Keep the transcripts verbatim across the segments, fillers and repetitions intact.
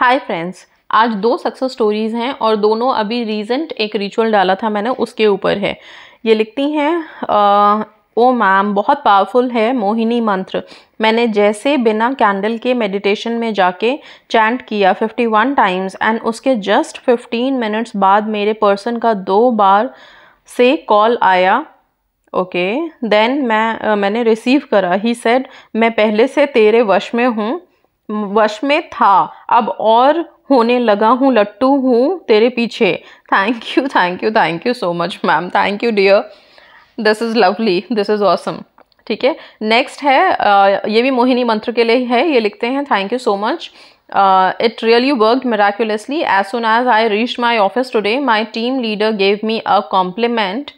Hi friends, आज दो success stories हैं और दोनों अभी रीसेंट एक रिचुअल डाला था मैंने उसके ऊपर है। ये लिखती हैं ओ मैम बहुत पावरफुल है मोहिनी मंत्र। मैंने जैसे बिना कैंडल के मेडिटेशन में जाके चैंट किया इक्यावन टाइम्स एंड उसके जस्ट पंद्रह मिनट्स बाद मेरे पर्सन का दो बार से कॉल आया। Okay okay. देन मैं मैंने रिसीव करा। ही सेड मैं पहले से तेरे वश में हूँ, वश में था, अब और होने लगा हूँ, लट्टू हूँ तेरे पीछे। Thank you thank you thank you so much ma'am, thank you dear, this is lovely, this is awesome. ठीक है, नेक्स्ट है ये भी मोहिनी मंत्र के लिए है। ये लिखते हैं thank you so much, it really worked miraculously. As soon as I reached my office today, my team leader gave me a compliment.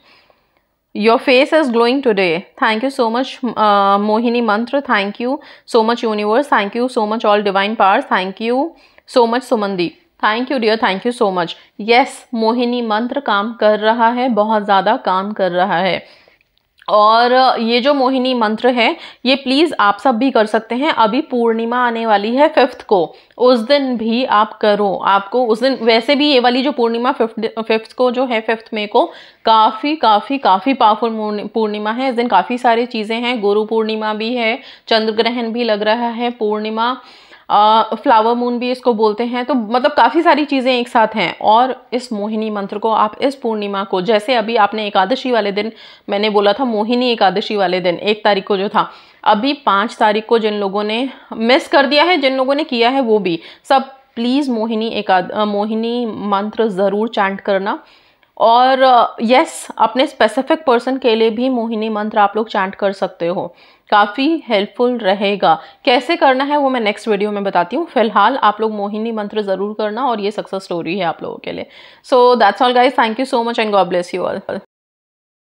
Your face is glowing today. Thank you so much, uh, Mohini Mantra. Thank you so much, Universe. Thank you so much, all divine powers. Thank you so much, Sumandeep. Thank you, dear. Thank you so much. Yes, Mohini Mantra काम कर रहा है, बहुत ज़्यादा काम कर रहा है। और ये जो मोहिनी मंत्र है ये प्लीज़ आप सब भी कर सकते हैं। अभी पूर्णिमा आने वाली है फिफ्थ को, उस दिन भी आप करो। आपको उस दिन वैसे भी ये वाली जो पूर्णिमा फिफ्थ फिफ्थ को जो है फिफ्थ मई को काफ़ी काफ़ी काफ़ी पावरफुल पूर्णिमा है। इस दिन काफ़ी सारी चीज़ें हैं, गुरु पूर्णिमा भी है, चंद्र ग्रहण भी लग रहा है, पूर्णिमा फ्लावर मून भी इसको बोलते हैं। तो मतलब काफ़ी सारी चीज़ें एक साथ हैं। और इस मोहिनी मंत्र को आप इस पूर्णिमा को, जैसे अभी आपने एकादशी वाले दिन मैंने बोला था मोहिनी एकादशी वाले दिन एक तारीख को जो था, अभी पाँच तारीख को जिन लोगों ने मिस कर दिया है, जिन लोगों ने किया है वो भी सब प्लीज़ मोहिनी एकाद मोहिनी मंत्र ज़रूर चैंट करना। और यस yes, अपने स्पेसिफिक पर्सन के लिए भी मोहिनी मंत्र आप लोग चैंट कर सकते हो, काफ़ी हेल्पफुल रहेगा। कैसे करना है वो मैं नेक्स्ट वीडियो में बताती हूँ। फिलहाल आप लोग मोहिनी मंत्र ज़रूर करना और ये सक्सेस स्टोरी है आप लोगों के लिए। So that's all guys, thank you so much and God bless you all.